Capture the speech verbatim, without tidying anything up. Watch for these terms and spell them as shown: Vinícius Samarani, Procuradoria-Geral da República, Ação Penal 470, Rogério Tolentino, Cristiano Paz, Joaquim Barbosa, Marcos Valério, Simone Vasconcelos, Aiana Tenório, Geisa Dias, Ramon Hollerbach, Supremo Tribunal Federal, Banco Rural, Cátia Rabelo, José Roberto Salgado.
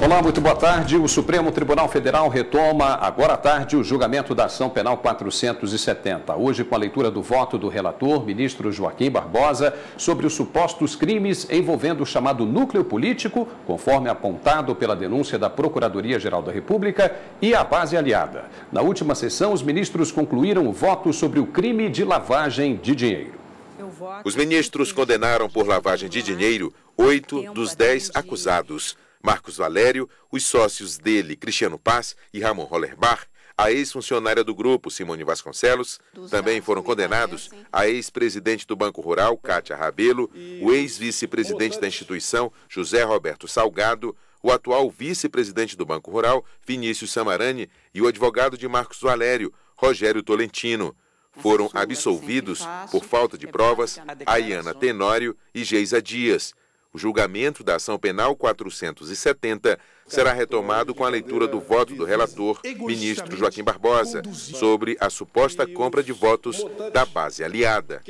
Olá, muito boa tarde. O Supremo Tribunal Federal retoma agora à tarde o julgamento da Ação Penal quatrocentos e setenta. Hoje, com a leitura do voto do relator, ministro Joaquim Barbosa, sobre os supostos crimes envolvendo o chamado núcleo político, conforme apontado pela denúncia da Procuradoria-Geral da República e a base aliada. Na última sessão, os ministros concluíram o voto sobre o crime de lavagem de dinheiro. Os ministros condenaram por lavagem de dinheiro oito dos dez acusados. Marcos Valério, os sócios dele, Cristiano Paz e Ramon Hollerbach, a ex-funcionária do grupo, Simone Vasconcelos, também foram condenados a ex-presidente do Banco Rural, Cátia Rabelo, o ex-vice-presidente da instituição, José Roberto Salgado, o atual vice-presidente do Banco Rural, Vinícius Samarani, e o advogado de Marcos Valério, Rogério Tolentino. Foram absolvidos, por falta de provas, Aiana Tenório e Geisa Dias. O julgamento da Ação Penal quatrocentos e setenta será retomado com a leitura do voto do relator, ministro Joaquim Barbosa, sobre a suposta compra de votos da base aliada.